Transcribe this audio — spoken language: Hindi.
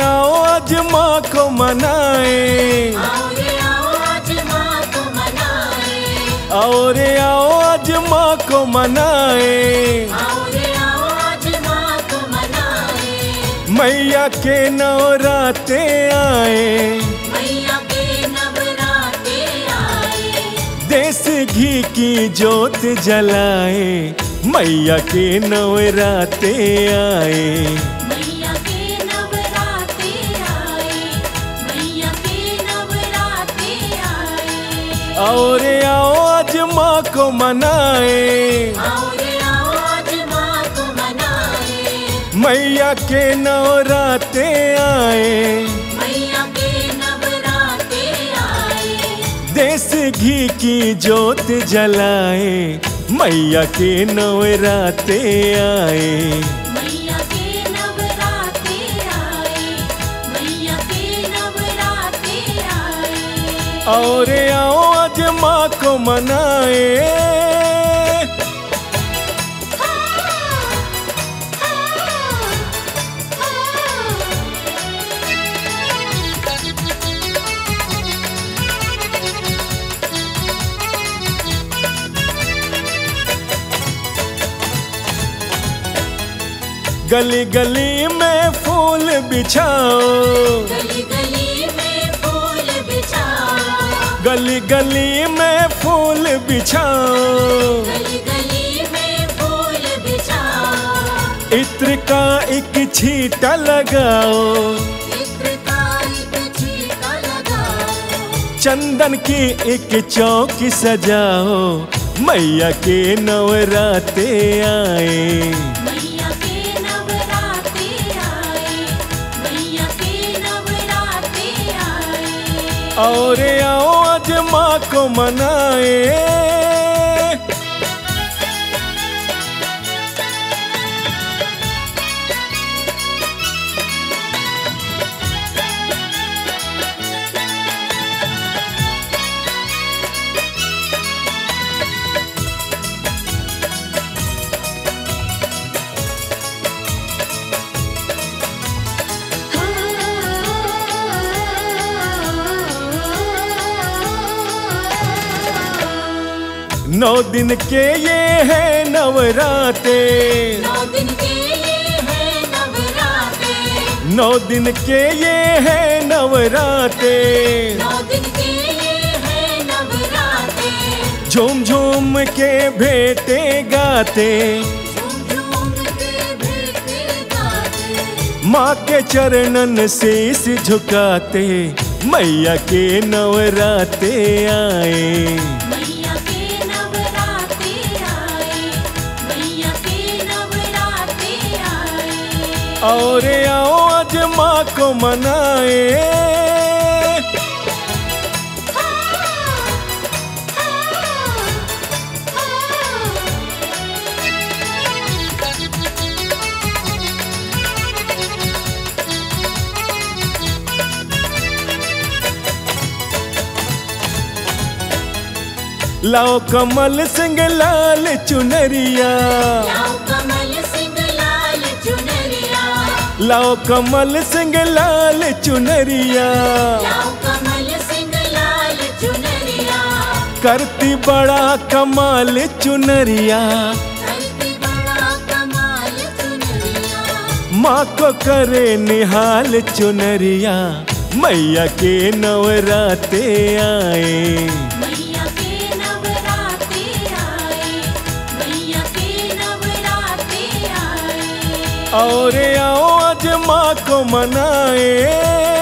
आओ आज माँ को मनाएं, आओ रे आओ आज माँ को मनाएं, मैया के नवराते आए, देश घी की जोत जलाए, मैया के नवराते आए, मैया के नवराते आए, मैया के नवराते आए, आओ रे आओ आज माँ को मनाए, आओ रे आओ आज माँ को मनाए, मैया के नवराते आए, देश घी की जोत जलाए, मैया के नवराते आए, मैया के नवराते आए, मैया के नवराते आए, आओ रे आओ आज माँ को मनाए। गली गली में फूल बिछाओ, गली गली में फूल बिछाओ, गली गली में फूल बिछाओ, गली गली में फूल बिछाओ, इत्र का एक छींटा लगाओ, इत्र का एक छींटा लगाओ, चंदन की एक चौकी सजाओ, मैया के नवराते आए, आओ रे आओ आज माँ को मनाए। नौ दिन के ये है नवराते, नौ दिन के ये है नवराते, नौ दिन के ये है नवराते, नौ दिन के ये है नवराते, झूम झूम के भेंटे गाते, झूम झूम के भेंटे गाते, माँ के चरणन शीश झुकाते, मैया के नवराते आए, आओ रे आओ आज माँ को मनाए। लाओ कमल सिंह लाल चुनरिया, लाओ कमल सिंह लाल चुनरिया, लाओ कमल सिंह लाल चुनरिया, करती बड़ा कमाल चुनरिया, करती बड़ा कमाल चुनरिया, माँ को करे निहाल चुनरिया, मैया के नवराते आए, मैया के नवराते आए, मैया के नवराते आए, और आओ माँ को मनाए।